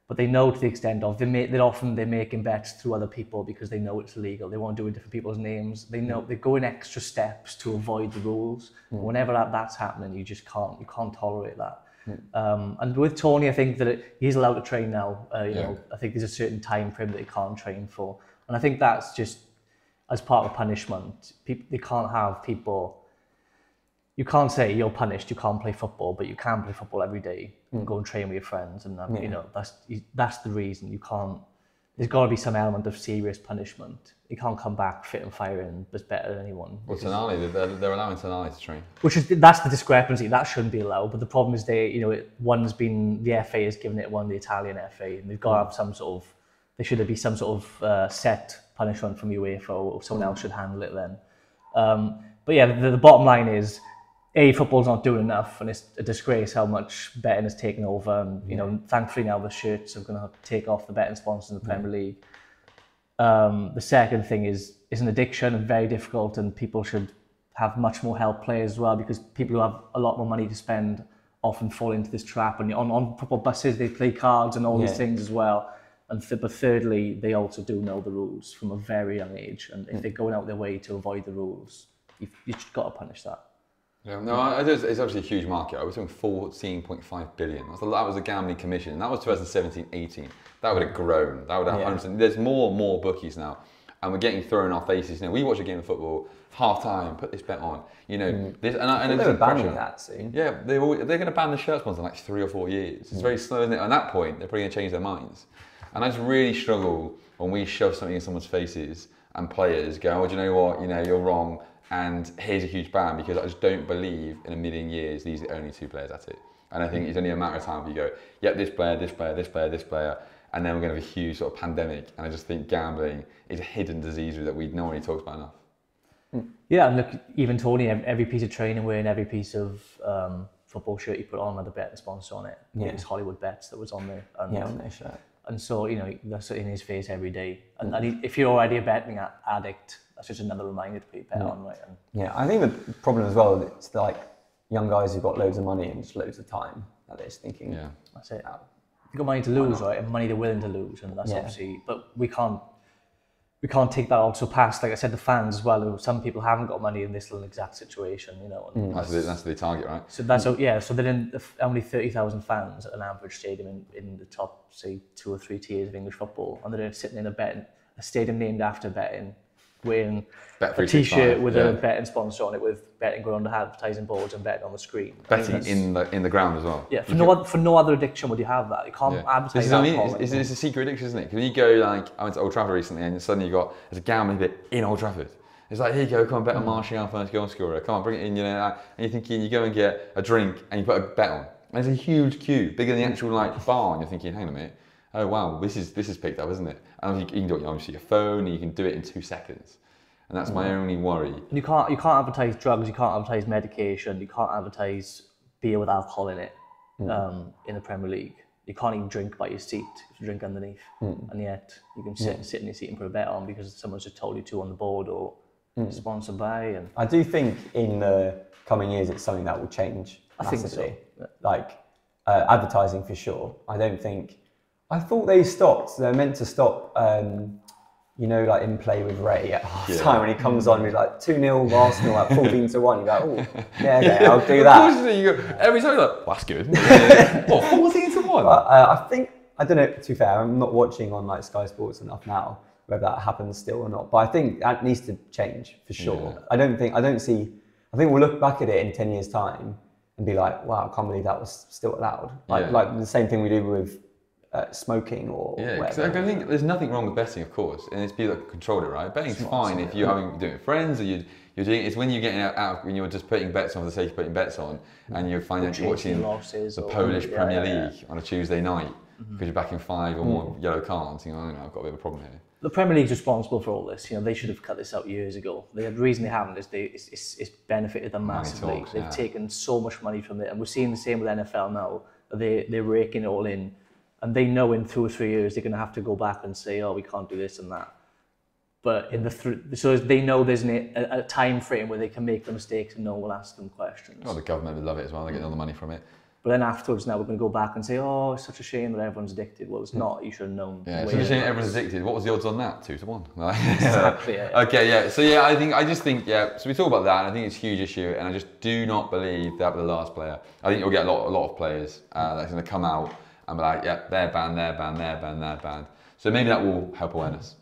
but they know to the extent of, they make, they're often they're making bets through other people because they know it's illegal. They want to do it in different people's names. They know they're going extra steps to avoid the rules. Mm. Whenever that, that's happening, you just can't, you can't tolerate that. Mm. Um, and with Tony, I think that it, he's allowed to train now. Uh, you yeah. know, I think there's a certain time frame that he can't train for. And I think that's just as part of punishment. People, they can't have people. You can't say you're punished, you can't play football, but you can play football every day and go and train with your friends. And um, yeah. you know, that's that's the reason you can't. There's got to be some element of serious punishment. You can't come back fit and firing, but better than anyone. Well, Tonali, they're, they're allowing Tonali to train. Which is that's the discrepancy. That shouldn't be allowed. But the problem is they, you know, it, one's been the F A has given it one, the Italian F A, and they've got mm. to have some sort of. There should be some sort of uh, set punishment from UEFA, or someone else should handle it then. Um, but yeah, the, the bottom line is. A, football's not doing enough, and it's a disgrace how much betting has taken over. And, you yeah. know, thankfully now the shirts are going to take off the betting sponsors in the Premier yeah. League. Um, the second thing is, it's an addiction and very difficult, and people should have much more help players as well, because people who have a lot more money to spend often fall into this trap. And on, on football buses, they play cards and all yeah. these things as well. And th but thirdly, they also do know the rules from a very young age. And if they're going out their way to avoid the rules, you've, you've got to punish that. Yeah, no, I, it's obviously a huge market. I was talking fourteen point five billion. That was, the, that was the gambling commission. And that was twenty seventeen, eighteen. That would have grown. That would have yeah. one hundred percent. There's more and more bookies now. And we're getting thrown in our faces. You know, we watch a game of football, half time, put this bet on. You know, mm. this, and, I, and it's they're banning that soon. Yeah, they always, they're going to ban the shirts ones in like three or four years. It's mm. very slow, isn't it? And at that point, they're probably going to change their minds. And I just really struggle when we shove something in someone's faces and players go, oh, do you know what? You know, you're wrong. And here's a huge ban, because I just don't believe in a million years these are the only two players at it. And I think it's only a matter of time where you go, yep, this player, this player, this player, this player. And then we're going to have a huge sort of pandemic. And I just think gambling is a hidden disease that we no one really talks about enough. Yeah, and look, even Tony, every piece of training we're in, every piece of um, football shirt you put on had a bet and sponsor on it. Yeah. It was Hollywood Bets that was on there. And yeah, on their shirt. And so, you know, that's in his face every day. And, and he, if you're already a betting addict, that's just another reminder to put bet yeah. on, right? And, yeah, I think the problem as well is it's like young guys who've got loads of money and just loads of time that they're just thinking, yeah, that's it. Oh, you've got money to lose, right? And money they're willing to lose, and that's yeah. obviously. But we can't, we can't take that also past. Like I said, the fans as well. Who, some people haven't got money in this little exact situation, you know. Mm. That's, that's, the, that's the target, right? So that's mm. yeah. So they're in only thirty thousand fans at an average stadium in, in the top, say, two or three tiers of English football, and they're sitting in a betting a stadium named after betting, wearing a T-shirt with yeah. a betting sponsor on it, with betting going on the advertising boards and betting on the screen. Betting I mean, in the in the ground as well. Yeah, for no for no other addiction would you have that. You can't yeah. advertise. Is, I mean, it's, it's a secret addiction, isn't it? Because when you go like I went to Old Trafford recently, and suddenly you got there's a gambling bit in Old Trafford. It's like, here you go, come on, bet on Martial first goal scorer. Come on, bring it in, you know. And you're thinking you go and get a drink and you put a bet on. And it's a huge queue, bigger than the actual like bar, and you're thinking, hang on a minute. Oh wow, this is this is picked up, isn't it? And you can do it obviously your phone, and you can do it in two seconds, and that's my only worry. You can't you can't advertise drugs, you can't advertise medication, you can't advertise beer with alcohol in it mm. um, in the Premier League. You can't even drink by your seat; you drink underneath, mm. and yet you can sit yeah. sit in your seat and put a bet on because someone's just told you to on the board or mm. sponsored by. And I do think in the coming years it's something that will change massively. I think so. Yeah. Like uh, advertising for sure. I don't think. I thought they stopped. They're meant to stop, um, you know, like in Play with Ray at half time yeah. when he comes on with like two nil Arsenal at fourteen to one. You're like, oh, yeah, okay, I'll do that. You go, every time you're like, well, that's good. What, fourteen to one? But, uh, I think, I don't know, to be fair, I'm not watching on like Sky Sports enough now, whether that happens still or not. But I think that needs to change for sure. Yeah. I don't think, I don't see, I think we'll look back at it in ten years' time and be like, wow, I can't believe that was still allowed. Like, yeah. like the same thing we do with, Uh, smoking or yeah, whatever. Like, I think there's nothing wrong with betting, of course, and it's people that control it, right? Betting's it's fine if you're having doing it with friends or you you're doing it's when you're getting out, out when you're just putting bets on for the sake of putting bets on, and you're financially watching the or, Polish yeah, Premier yeah, League yeah. on a Tuesday night because mm-hmm. you're backing five or more mm-hmm. yellow cards. You know, I know, I've got a bit of a problem here. The Premier League's responsible for all this. You know, they should have cut this out years ago. The reason they haven't is they it's, it's, it's benefited them massively. Talks, They've yeah. taken so much money from it, and we're seeing the same with N F L now. They they're raking it all in. And they know in two or three years they're going to have to go back and say, "Oh, we can't do this and that." But in the th so they know there's an, a, a time frame where they can make the mistakes and no one will ask them questions. Oh, the government would love it as well; they get all the money from it. But then afterwards, now we're going to go back and say, "Oh, it's such a shame that everyone's addicted." Well, it's not. You should have known. Yeah, it's such a shame everyone's addicted. What was the odds on that? Two to one. Exactly. Yeah, yeah. Okay. Yeah. So yeah, I think I just think yeah. So we talk about that, and I think it's a huge issue. And I just do not believe that with the last player. I think you'll get a lot, a lot of players uh, that's going to come out. And be like, yeah, they're banned, they're banned, they're banned, they're banned. So maybe that will help awareness.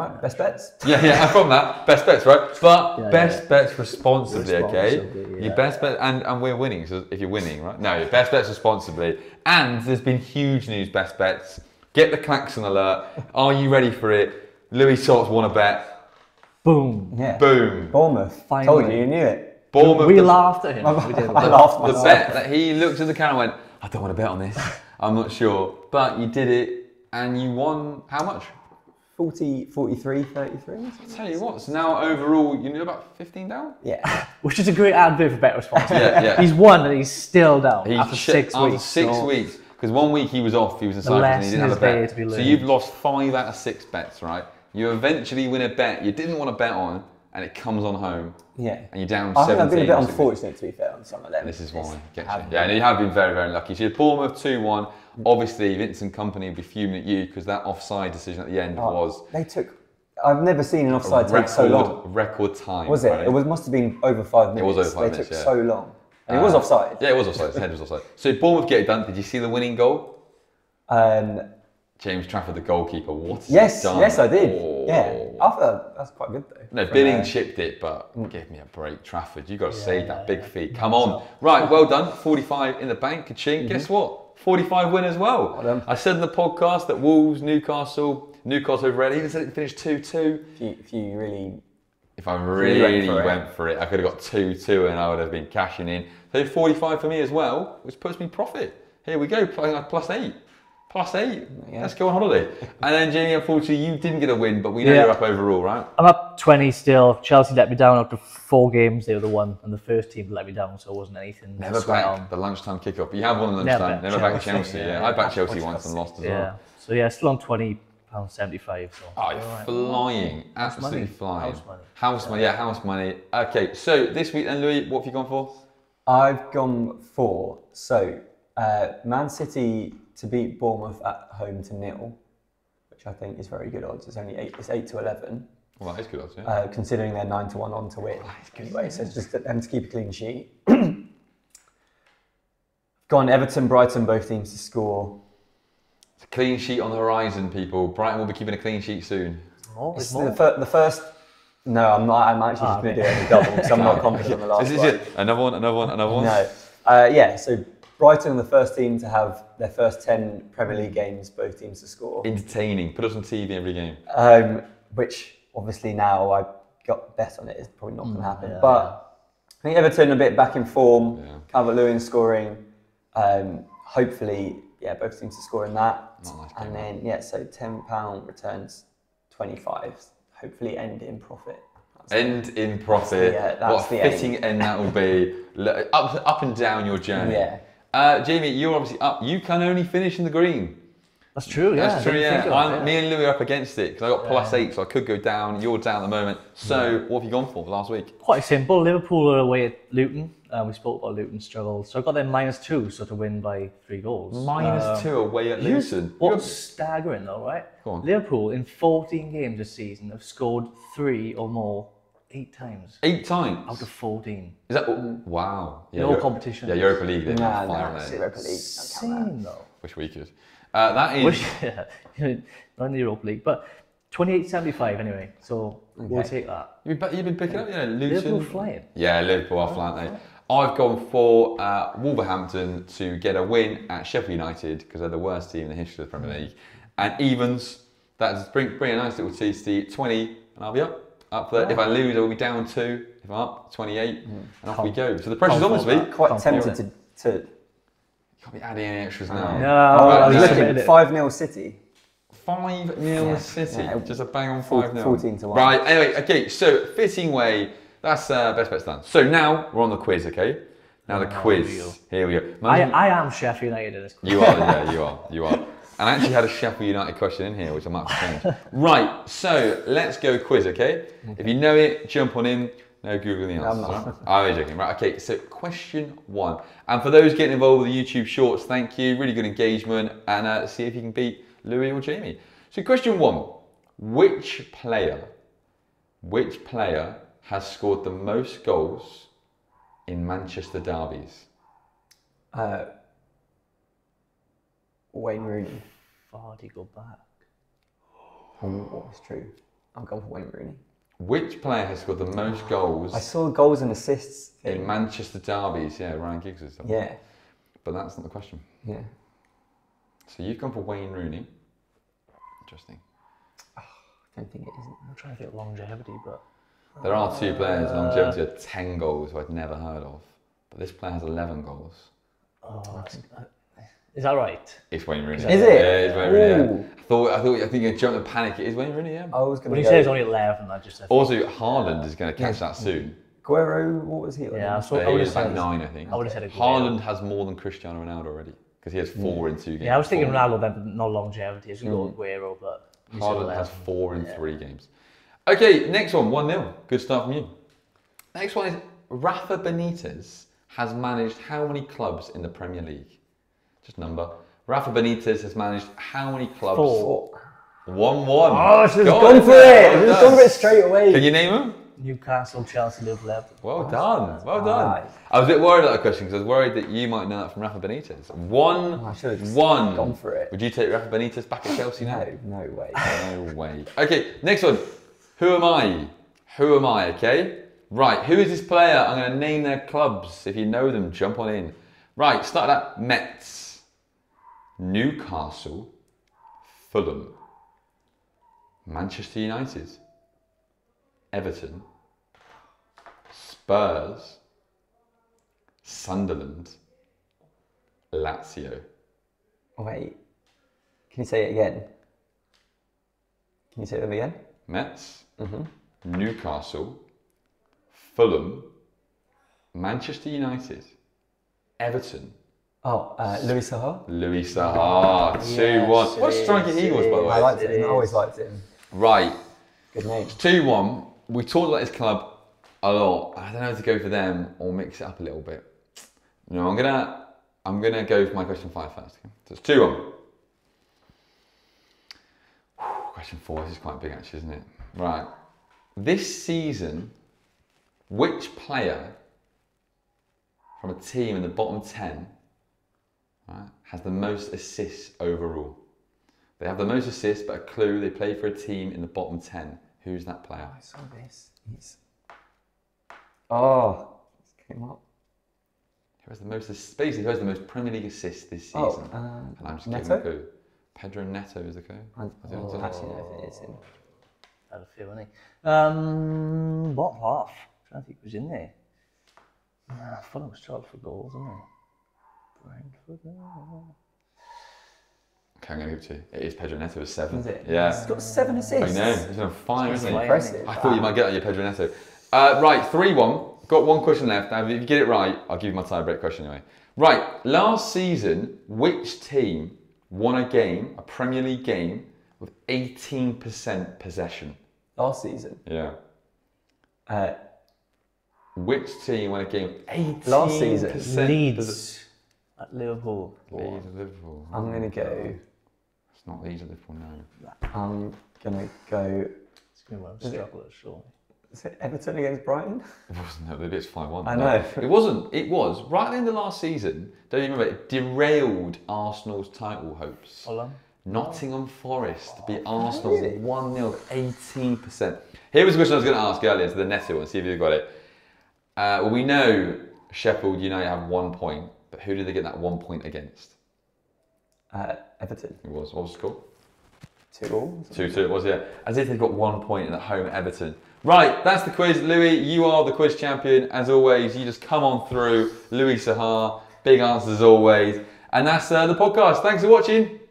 Right, best bets. Yeah, yeah, from that, best bets, right? But yeah, best yeah. bets responsibly, responsibly okay? Yeah. Your best bet, and, and we're winning, so if you're winning, right? No, your best bets responsibly. And there's been huge news, best bets. Get the klaxon alert. Are you ready for it? Louis Tots won a bet. Boom. Yeah. Boom. Bournemouth. Finally. Told you, you knew it. Bournemouth. We laughed at him. We did. I laughed myself. The bet that he looked at the camera and went, I don't want to bet on this. I'm not sure, but you did it, and you won. How much? forty, forty-three, thirty-three. I'll tell you what, so now overall, you know, about fifteen down? Yeah. Which is a great advert for better response. yeah, yeah. He's won and he's still down he's after six after weeks. six so weeks. Because one week he was off, he was in Cyprus and he didn't have a bet. So you've lost five out of six bets, right? You eventually win a bet you didn't want to bet on, and it comes on home. Yeah. And you're down seventeen. I've been a bit unfortunate, to be fair, on some of them. And this is why. Yeah, and you have been very, very lucky. So you're Bournemouth two one. Obviously, Vincent Kompany would be fuming at you because that offside decision at the end oh, was... They took... I've never seen an offside record, take so long. Record time. Was it? Right? It was, must have been over five minutes. It was over five they minutes, They took yeah. so long. And uh, it was offside. Yeah, it was offside. His head was offside. So Bournemouth get it done. Did you see the winning goal? Um... James Trafford, the goalkeeper, what Yes, done? yes I did. Oh. Yeah, I thought that's quite good though. No, Billing uh, chipped it, but mm. give me a break, Trafford. You've got to yeah, save that big feet. Come on. Right, well done. forty-five in the bank, ka-ching. Mm-hmm. Guess what? forty-five win as well. well I said in the podcast that Wolves, Newcastle, Newcastle over Reading, even said it finished two two. If you, if you really... If I really went for, went for it, I could have got two two and I would have been cashing in. So forty-five for me as well, which puts me profit. Here we go, plus eight. Plus eight. Yeah. Let's go on holiday. And then, Jamie, unfortunately, you didn't get a win, but we know yeah. you're up overall, right? I'm up twenty still. Chelsea let me down after four games. They were the one, and the first team let me down, so it wasn't anything. Never back on. The lunchtime kickoff. You have one at lunchtime. Never, Never back Chelsea. Yeah, yeah. I backed Chelsea once and lost as yeah. well. So yeah, still on twenty pounds seventy-five. So. Oh, you're right. flying! House Absolutely money. flying. House money. House yeah. money. Yeah, house money. Okay, so this week then, Louis, what have you gone for? I've gone for so uh, Man City to beat Bournemouth at home to nil, which I think is very good odds. It's only eight. It's eight to eleven. Well, that is good odds, yeah. Uh, considering they're nine to one on to win. Well, anyway, so it's just them to keep a clean sheet. Gone Everton, Brighton, both teams to score. It's a clean sheet on the horizon, people. Brighton will be keeping a clean sheet soon. Oh, it's the, fir the first. No, I'm not. I'm actually ah, just going to do it double because I'm not confident on the last one. This is it. Another one. Another one. Another one. No. Uh, yeah. So. Brighton are the first team to have their first ten Premier League games, both teams to score. Entertaining, put us on T V every game. Um, which, obviously now I got bet on it, it's probably not going to happen. Yeah. But I think Everton a bit back in form, yeah. Calvert-Lewin scoring, um, hopefully, yeah, both teams to score in that. Not a nice game, and then, yeah, so ten pounds returns twenty-five, hopefully end in profit. End in profit, that's the, uh, that's what a fitting aim. end that will be, up, up and down your journey. Yeah. Uh, Jamie, you're obviously up. You can only finish in the green. That's true, yeah. That's true, yeah. I'm, yeah. Me and Louis are up against it because I got yeah. plus eight, so I could go down. You're down at the moment. So, yeah. what have you gone for last week? Quite simple. Liverpool are away at Luton. Uh, we spoke about Luton struggle. So, I got them minus two, so to win by three goals. Minus um, two away at Luton. What's staggering, though, right? Go on. Liverpool, in fourteen games this season, have scored three or more. Eight times. Eight times? Out of fourteen. Is that... Wow. Yeah, no Euro competition. Yeah, Europa League. They nah, nah, it's Europa League. Insane, though. Wish we could. Uh, that is... Wish, yeah. Not in the Europa League, but twenty-eight seventy-five anyway, so okay. we'll take that. You've been picking yeah. up, you know, Luton. Liverpool flying. Yeah, Liverpool are flying, aren't they? I've gone for uh, Wolverhampton to get a win at Sheffield United, because they're the worst team in the history of the Premier League. And evens, that's bring, bring a nice little T C, twenty, and I'll be up. Up there. Yeah. If I lose, I will be down two. If I'm up, twenty-eight, mm. and off Can't, we go. So the pressure's on this week. Quite tempted to, to. You can't be adding any extras now. No, I was looking at five nil City. five nil yeah. City. Yeah. Just a bang on five nil. fourteen to one. Right, anyway, okay, so fitting way, that's uh, best bet's done. So now we're on the quiz, okay? Now the oh, quiz. Here we go. I, I am Sheffield United in this quiz. You are, yeah, you are, you are. And I actually had a Sheffield United question in here, which I might have changed. Right, so let's go quiz, okay? okay? If you know it, jump on in. No Googling the answers. No, I'm not. I'm only joking. Right, okay, so question one. And for those getting involved with the YouTube shorts, thank you. Really good engagement. And uh, see if you can beat Louis or Jamie. So question one. Which player, which player has scored the most goals in Manchester derbies? Uh... Wayne Rooney. Vardy go back. Um, what was true? I'm going for Wayne Rooney. Which player has scored the most goals? I saw goals and assists thing. in Manchester derbies. Yeah, Ryan Giggs or something. Yeah, but that's not the question. Yeah. So you've gone for Wayne Rooney. Interesting. Oh, I don't think it isn't. I'm trying to get longevity, but there are two players. Uh, longevity are ten goals, who I'd never heard of, but this player has eleven goals. Oh, that's. Is that right? It's Wayne Rooney. Is, is it? Yeah, it's Wayne Rooney. Yeah. I thought, I thought, I think you jumped in panic. It is Wayne Rooney, yeah. I was going to. When you say it's only eleven, I just. I also, Haaland uh, is going to catch yeah. that soon. Guerrero, what was he? Like? Yeah, I saw. I would have said nine, I think. I would have said a Haaland has more than Cristiano Ronaldo already because he has four mm. in two games. Yeah, I was thinking four. Ronaldo, then, but not longevity. It's going to go Guerrero, but Haaland has four in yeah. three games. Okay, next one, one nil. Good start from you. Next one is Rafa Benitez has managed how many clubs in the Premier League? Just number. Rafa Benitez has managed how many clubs? Four. One one. Oh, she's gone for it. She's gone for it straight away. Can you name them? Newcastle, Chelsea, Liverpool. Well done. Well done. Nice. I was a bit worried about that question because I was worried that you might know that from Rafa Benitez. One, oh, I should have one. Gone for it. Would you take Rafa Benitez back at Chelsea now? No, no way. No way. Okay, next one. Who am I? Who am I? Okay. Right. Who is this player? I'm going to name their clubs. If you know them, jump on in. Right. Start that. Mets, Newcastle, Fulham, Manchester United, Everton, Spurs, Sunderland, Lazio. Wait, can you say it again? Can you say it again? Mets, mm-hmm. Newcastle, Fulham, Manchester United, Everton. Oh, uh, Louis Saha? Louis Saha, two one. Yeah, what a striking he was, by the way. I liked him, I always liked him. Right. Good name. two one. We talked about this club a lot. I don't know if to go for them or mix it up a little bit. No, I'm gonna I'm gonna go for my question five first. So it's two one. Question four, this is quite big actually, isn't it? Right. This season, which player from a team in the bottom ten right, has the most assists overall? They have the most assists, but a clue, they play for a team in the bottom ten. Who's that player? I saw this. It's... Oh, this came up. Who has the most assists? Basically, who has the most Premier League assists this season? Oh, uh, and I'm just giving a clue. Pedro Neto is the clue. I don't oh, actually know if it is him. Had a few, wasn't he? Um, what half? I don't think it was in there. Uh, Fulham was tried for goals, wasn't it? Brentford. Okay, I'm going to give it to you. It is Pedro Neto with seven. Is it? Yeah. He's got seven assists. I know. He's on fire, isn't he? Impressive. I thought you might get on your Pedro Neto. Uh, right, three one. Got one question left. Now, if you get it right, I'll give you my tie-break question anyway. Right, last season, which team won a game, a Premier League game, with eighteen percent possession? Last season? Yeah. Uh, which team won a game with eighteen percent? Last season? Leeds. At Liverpool. Leeds at Liverpool. I'm going to go... It's not Leeds at Liverpool, no. I'm going to go... It's going to be a struggle, surely. Is it Everton against Brighton? It wasn't, no, it's five one. I know. No. It wasn't, it was. Right at the end of last season, don't you remember, it derailed Arsenal's title hopes. Fulham. Nottingham Forest oh, beat Arsenal really? one nil, eighteen percent. Here was a question I was going to ask earlier, so the Neto one, see if you've got it. Uh, well, we know Sheffield United have one point. But who did they get that one point against? Uh, Everton. It was. What was the score? two all. two two it was, yeah. As if they've got one point at home at Everton. Right, that's the quiz. Louis, you are the quiz champion. As always, you just come on through. Louis Sahar, big answers as always. And that's uh, the podcast. Thanks for watching.